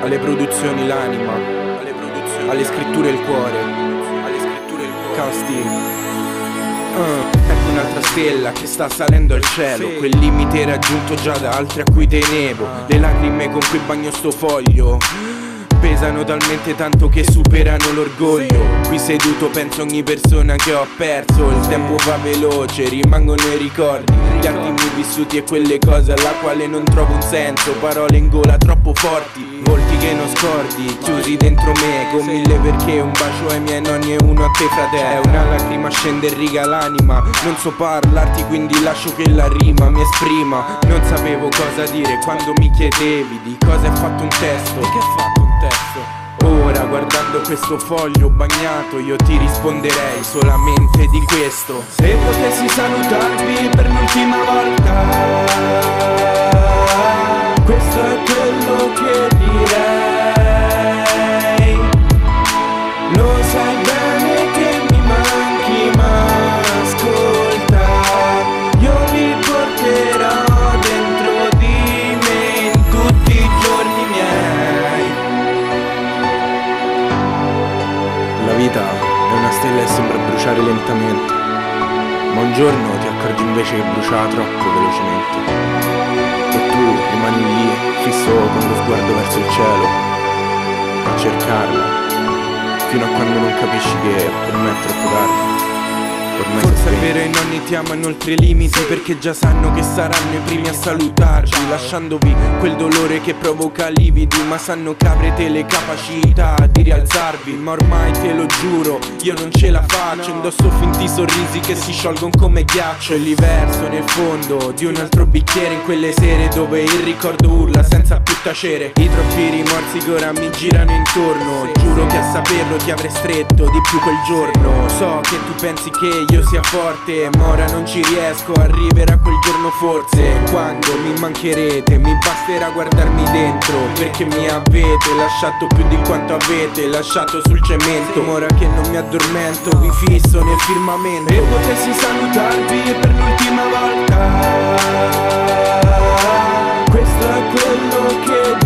Alle produzioni l'anima, alle scritture il cuore, ecco un'altra stella che sta salendo al cielo, sì. Quel limite raggiunto già da altri a cui tenevo, le lacrime con cui bagno sto foglio pesano talmente tanto che superano l'orgoglio. Qui seduto penso ogni persona che ho perso. Il tempo va veloce, rimangono i ricordi, gli attimi vissuti e quelle cose alla quale non trovo un senso. Parole in gola troppo forti, volti che non scordi, chiusi dentro me con mille perché. Un bacio ai miei nonni e uno a te frate. È una lacrima scende in riga l'anima. Non so parlarti quindi lascio che la rima mi esprima. Non sapevo cosa dire quando mi chiedevi di cosa è fatto un testo. Che è fatto un testo? Ora guardando questo foglio bagnato io ti risponderei solamente di questo. Se potessi salutarvi per l'ultima volta, questo è quello che direi. Lo sai bene che mi manchi, ma ascolta, io mi porterò dentro di me in tutti i giorni miei. La vita è una stella e sembra bruciare lentamente, ma un giorno ti accorgi invece che bruciava troppo velocemente. Tu rimani lì, fisso con lo sguardo verso il cielo, a cercarla, fino a quando non capisci che per me è troppo tardi. Forse è vero i nonni ti amano oltre i limiti, perché già sanno che saranno i primi a salutarci, lasciandovi quel dolore che provoca lividi, ma sanno che avrete le capacità di rialzarvi. Ma ormai te lo giuro, io non ce la faccio, indosso finti sorrisi che si sciolgono come ghiaccio. E li verso nel fondo di un altro bicchiere, in quelle sere dove il ricordo urla senza più tacere. I troppi rimorsi che ora mi girano intorno, giuro che a saperlo ti avrei stretto di più quel giorno. So che tu pensi che io sia forte, ma ora non ci riesco, arriverà quel giorno forse. Quando mi mancherete mi basterà guardarmi dentro, perché mi avete lasciato più di quanto avete lasciato sul cemento. Ora che non mi addormento vi fisso nel firmamento. E potessi salutarvi per l'ultima volta, questo è quello che